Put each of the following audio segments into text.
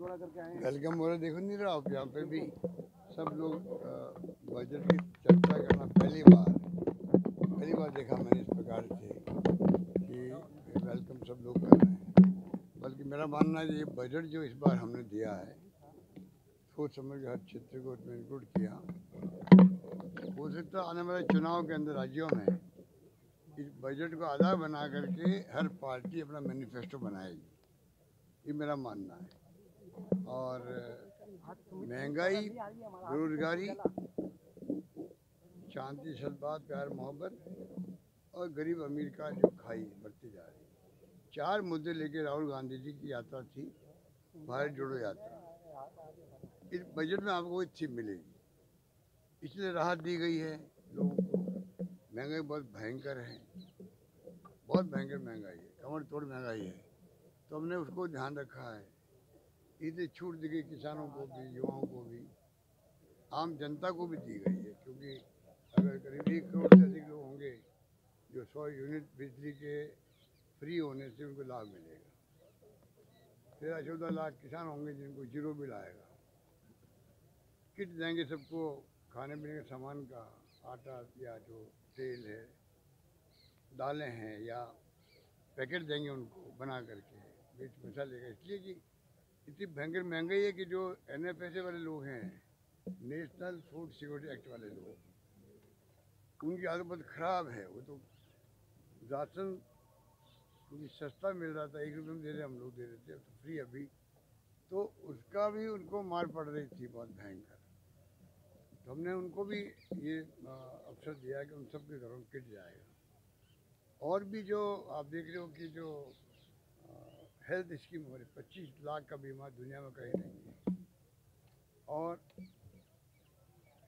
थोड़ा करके आए। कल का मोहरा देखो नहीं रहा आप, यहाँ पे भी सब लोग बजट की चर्चा करना पहली बार देखा मैंने इस प्रकार से कि वेलकम सब लोग कर रहे हैं। बल्कि मेरा मानना है ये बजट जो इस बार हमने दिया है सोच समझ के हर क्षेत्र को उसमें इंक्लूड किया। हो सकता आने वाले चुनाव के अंदर राज्यों में इस बजट को आधार बना करके हर पार्टी अपना मैनिफेस्टो बनाएगी, ये मेरा मानना है। और महंगाई, बेरोजगारी, शांति सद्भाव, प्यार मोहब्बत और गरीब अमीर का जो खाई बढ़ती जा रही है, 4 मुद्दे लेके राहुल गांधी जी की यात्रा थी, भारत जोड़ो यात्रा। इस बजट में आपको वो थीम मिलेगी, इसलिए राहत दी गई है लोगों को। महंगाई बहुत भयंकर है, बहुत भयंकर महंगाई है, कमर तोड़ महंगाई है, तो हमने उसको ध्यान रखा है। इसलिए छूट दी गई किसानों को भी, युवाओं को भी, आम जनता को भी दी गई है। क्योंकि अगर करीब 1 करोड़ से अधिक लोग होंगे जो 100 यूनिट बिजली के फ्री होने से उनको लाभ मिलेगा। 13-14 लाख किसान होंगे जिनको जीरो बिल आएगा। किट देंगे सबको, खाने पीने के सामान का, आटा या जो तेल है, दालें हैं या पैकेट देंगे उनको बना करके बीच पैसा लेगा। इसलिए कि इतनी भयंकर महंगाई है कि जो NFSA वाले लोग हैं, नेशनल फूड सिक्योरिटी एक्ट वाले लोग, उनकी आदत बहुत ख़राब है। वो तो राशन उनकी सस्ता मिल रहा था, 1 रुपये में दे रहे हम लोग दे रहे थे तो फ्री अभी, तो उसका भी उनको मार पड़ रही थी बहुत भयंकर। तो हमने उनको भी ये अवसर दिया कि उन सब के घरों में किट जाएगा। और भी जो आप देख रहे हो कि जो हेल्थ स्कीम हो रही, 25 लाख का बीमा दुनिया में कहीं नहीं है। और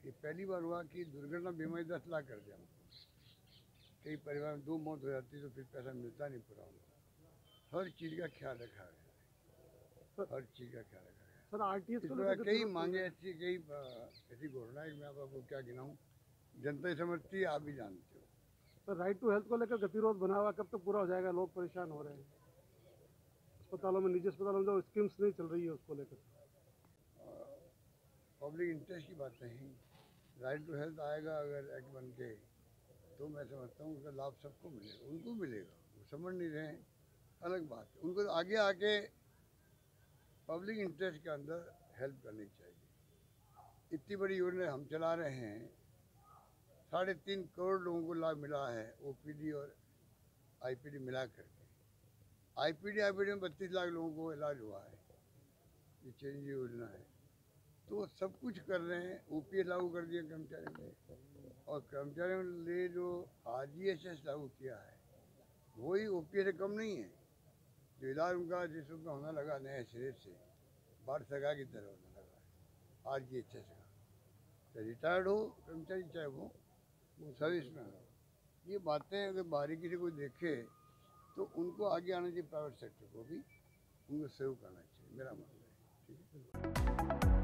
ये पहली बार हुआ कि दुर्घटना बीमा 10 लाख कर दिया। कई परिवार में 2 मौत हो जाती है तो फिर पैसा मिलता नहीं पूरा। हर चीज़ का ख्याल रखा गया, हर चीज़ का ख्याल रखा। कई मांगे ऐसी, कई ऐसी घोषणाएं मैं आपको क्या गिनाऊँ, जनता ही समझती है, आप भी जानते हो। सर, राइट टू हेल्थ को लेकर गतिरोध बना हुआ, कब तक पूरा हो जाएगा? लोग परेशान हो रहे हैं, अस्पतालों में, निजी अस्पतालों में जो स्कीम्स नहीं चल रही है उसको लेकर। पब्लिक इंटरेस्ट की बात नहीं, राइट टू हेल्थ आएगा अगर एक्ट बन के तो मैं समझता हूँ उसका लाभ सबको मिलेगा, उनको मिलेगा। वो समझ नहीं रहे हैं, अलग बात है। उनको आगे आके पब्लिक इंटरेस्ट के अंदर हेल्प करनी चाहिए। इतनी बड़ी योजना हम चला रहे हैं, 3.5 करोड़ लोगों को लाभ मिला है, OPD और IPD मिला करके। आईपीडी में 32 लाख लोगों को इलाज हुआ है, ये चेंज योजना है। तो सब कुछ कर रहे हैं, OPS लागू कर दिया कर्मचारियों ने, और कर्मचारियों ने जो RGHS लागू किया है वही OPS से कम नहीं है। जो इलाज उनका जिस उनका होना लगा नए सिरे से, भारत सरकार की तरह होना लगा है, RGHS का, चाहे रिटायर्ड हो कर्मचारी, चाहे वो सर्विस में हो। ये बातें अगर बारीकी से कोई देखे तो उनको आगे आना चाहिए, प्राइवेट सेक्टर को भी उनको सहयोग करना चाहिए, मेरा मानना है। ठीक है।